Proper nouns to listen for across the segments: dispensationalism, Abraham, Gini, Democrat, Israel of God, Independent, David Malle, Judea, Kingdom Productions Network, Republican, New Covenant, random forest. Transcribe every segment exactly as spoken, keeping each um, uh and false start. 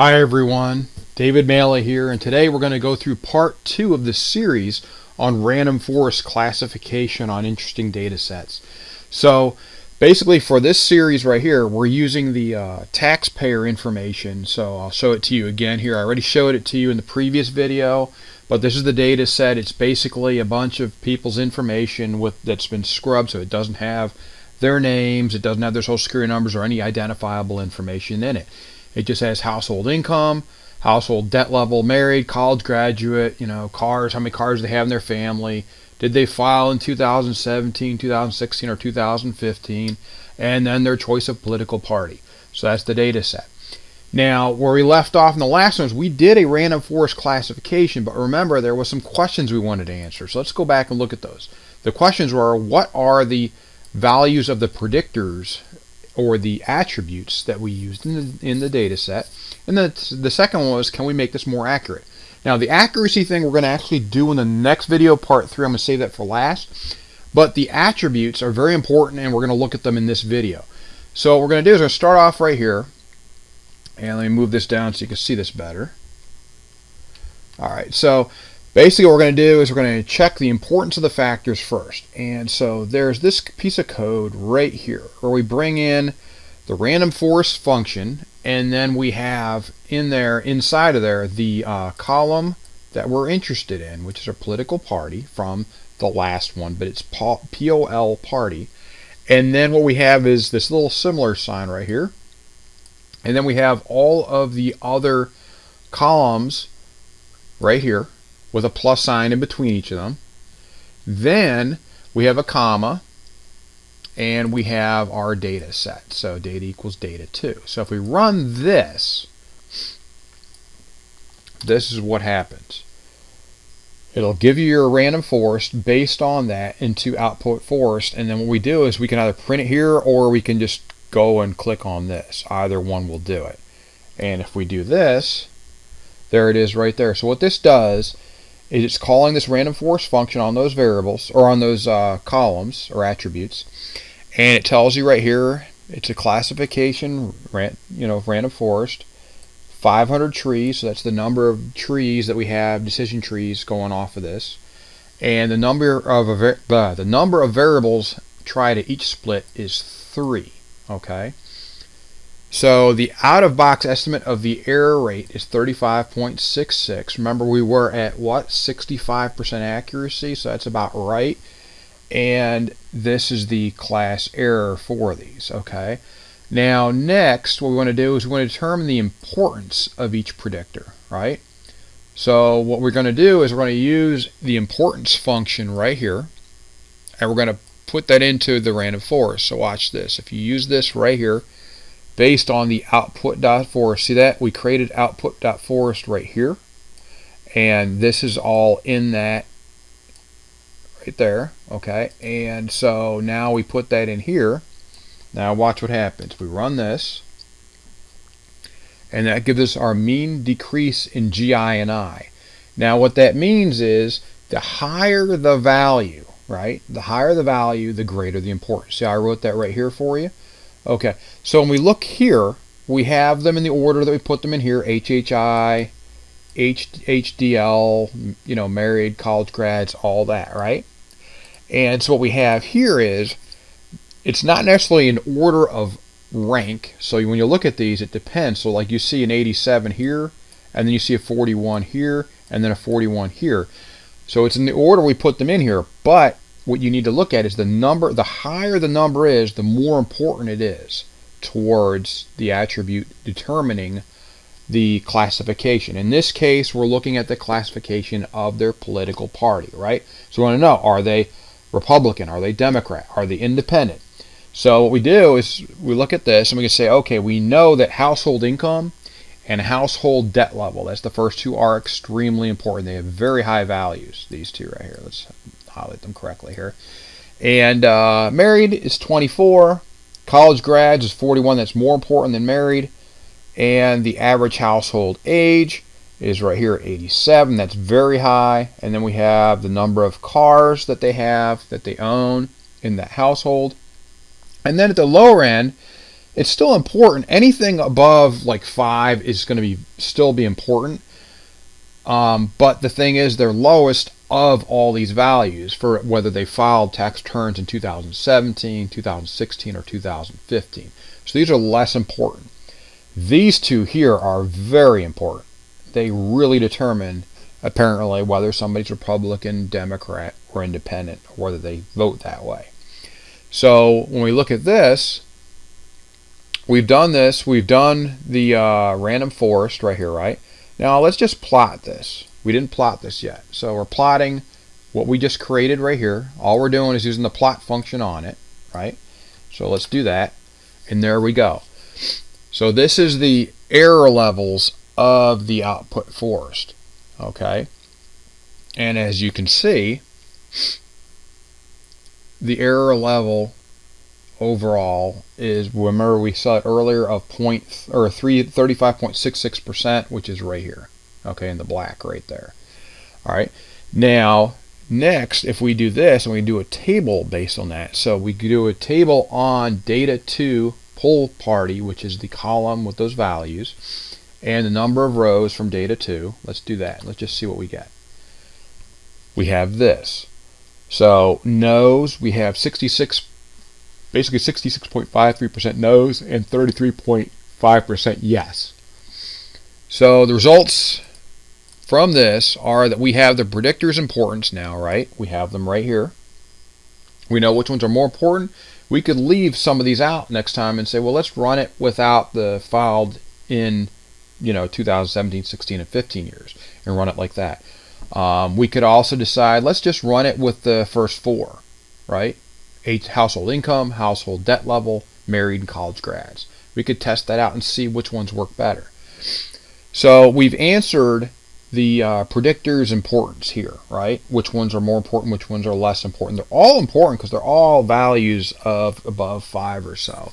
Hi everyone, David Malle here, and today we're going to go through part two of the series on random forest classification on interesting data sets. So basically for this series right here, we're using the uh, taxpayer information. So I'll show it to you again here. I already showed it to you in the previous video, but this is the data set. It's basically a bunch of people's information with that's been scrubbed, so it doesn't have their names, it doesn't have their social security numbers or any identifiable information in it. It just has household income, household debt level, married, college graduate, you know, cars, how many cars they have in their family, did they file in two thousand seventeen, two thousand sixteen, or two thousand fifteen, and then their choice of political party. So that's the data set. Now, where we left off in the last ones, we did a random forest classification, but remember there was some questions we wanted to answer. So let's go back and look at those. The questions were, what are the values of the predictors or the attributes that we used in the, in the data set? And then the second one was, can we make this more accurate? Now the accuracy thing we're going to actually do in the next video, part three. I'm going to save that for last. But the attributes are very important and we're going to look at them in this video. So what we're going to do is we're going to start off right here. And let me move this down so you can see this better. Alright, so basically what we're going to do is we're going to check the importance of the factors first. And so there's this piece of code right here where we bring in the random forest function, and then we have in there, inside of there, the uh, column that we're interested in, which is our political party from the last one, but it's P O L party. And then what we have is this little similar sign right here. And then we have all of the other columns right here, with a plus sign in between each of them. Then we have a comma and we have our data set. So data equals data two. So if we run this, this is what happens. It'll give you your random forest based on that into output forest. And then what we do is we can either print it here or we can just go and click on this. Either one will do it. And if we do this, there it is right there. So what this does is it's calling this random forest function on those variables, or on those uh, columns or attributes, and it tells you right here it's a classification, you know, of random forest, five hundred trees, so that's the number of trees that we have, decision trees going off of this, and the number of uh, the number of variables tried at each split is three. Okay. So the out-of-box estimate of the error rate is thirty-five point six six. Remember, we were at what? sixty-five percent accuracy, so that's about right. And this is the class error for these, okay? Now, next, what we want to do is we want to determine the importance of each predictor, right? So what we're going to do is we're going to use the importance function right here, and we're going to put that into the random forest. So watch this. If you use this right here, based on the output.forest. See that? We created output.forest right here. And this is all in that right there. Okay. And so now we put that in here. Now watch what happens. We run this. And that gives us our mean decrease in G I N I. Now what that means is the higher the value, right? The higher the value, the greater the importance. See, I wrote that right here for you. Okay, so when we look here, we have them in the order that we put them in here: H H I, H D L, you know, married, college grads, all that, right? And so what we have here is it's not necessarily an order of rank. So when you look at these, it depends. So like you see an eighty-seven here, and then you see a forty-one here, and then a forty-one here. So it's in the order we put them in here, but what you need to look at is the number. The higher the number is, the more important it is towards the attribute determining the classification. In this case, we're looking at the classification of their political party, right? So we want to know, are they Republican? Are they Democrat? Are they Independent? So what we do is we look at this and we can say, okay, we know that household income and household debt level, that's the first two, are extremely important. They have very high values, these two right here. Let's highlight them correctly here. And uh, married is twenty-four. College grads is forty-one. That's more important than married. And the average household age is right here at eighty-seven. That's very high. And then we have the number of cars that they have, that they own in that household. And then at the lower end, it's still important. Anything above like five is going to be still be important. Um, but the thing is, they're lowest of all these values for whether they filed tax returns in two thousand seventeen, two thousand sixteen, or two thousand fifteen. So these are less important. These two here are very important. They really determine, apparently, whether somebody's Republican, Democrat, or Independent, or whether they vote that way. So when we look at this, we've done this. We've done the uh, random forest right here, right? Now let's just plot this. We didn't plot this yet. So we're plotting what we just created right here. All we're doing is using the plot function on it, right? So let's do that. And there we go. So this is the error levels of the output forest, okay? And as you can see, the error level overall is, remember we saw it earlier, of point or thirty-five point six six percent, which is right here, okay, in the black right there. All right, now next, if we do this and we do a table based on that, so we do a table on data to poll party, which is the column with those values, and the number of rows from data to. Let's do that. Let's just see what we get. We have this. So no's, we have sixty-six, basically sixty-six point five three percent no's and thirty-three point five percent yes. So the results from this are that we have the predictors' importance now, right? We have them right here. We know which ones are more important. We could leave some of these out next time and say, well, let's run it without the filed in, you know, two thousand seventeen, sixteen, and fifteen years, and run it like that. Um, we could also decide, let's just run it with the first four, right? Eight, household income, household debt level, married, and college grads. We could test that out and see which ones work better. So we've answered the uh, predictors' importance here, right? Which ones are more important, which ones are less important. They're all important because they're all values of above five or so.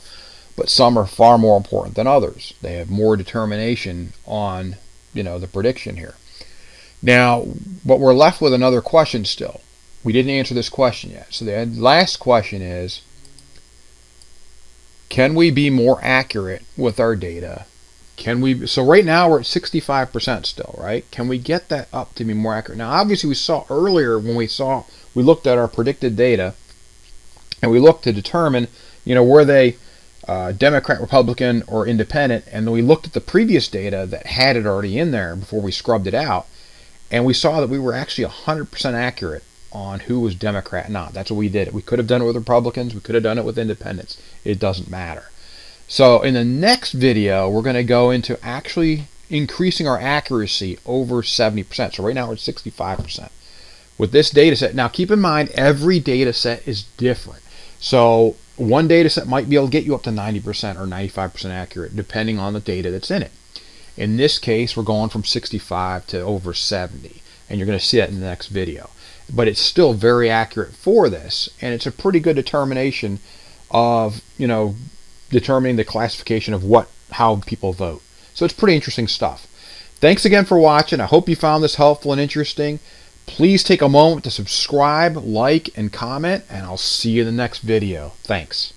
But some are far more important than others. They have more determination on, you know, the prediction here. Now, but we're left with another question still. We didn't answer this question yet. So the last question is, can we be more accurate with our data? Can we, so right now we're at sixty-five percent still, right? Can we get that up to be more accurate? Now, obviously we saw earlier when we saw, we looked at our predicted data and we looked to determine, you know, were they uh, Democrat, Republican, or Independent? And then we looked at the previous data that had it already in there before we scrubbed it out. And we saw that we were actually one hundred percent accurate on who was Democrat and not. That's what we did. We could have done it with Republicans. We could have done it with Independents. It doesn't matter. So in the next video, we're going to go into actually increasing our accuracy over seventy percent. So right now we're at sixty-five percent with this data set. Now keep in mind, every data set is different. So one data set might be able to get you up to ninety percent or ninety-five percent accurate, depending on the data that's in it. In this case, we're going from sixty-five to over seventy, and you're going to see that in the next video. But it's still very accurate for this, and it's a pretty good determination of, you know, determining the classification of what, how people vote. So it's pretty interesting stuff. Thanks again for watching. I hope you found this helpful and interesting. Please take a moment to subscribe, like, and comment, and I'll see you in the next video. Thanks.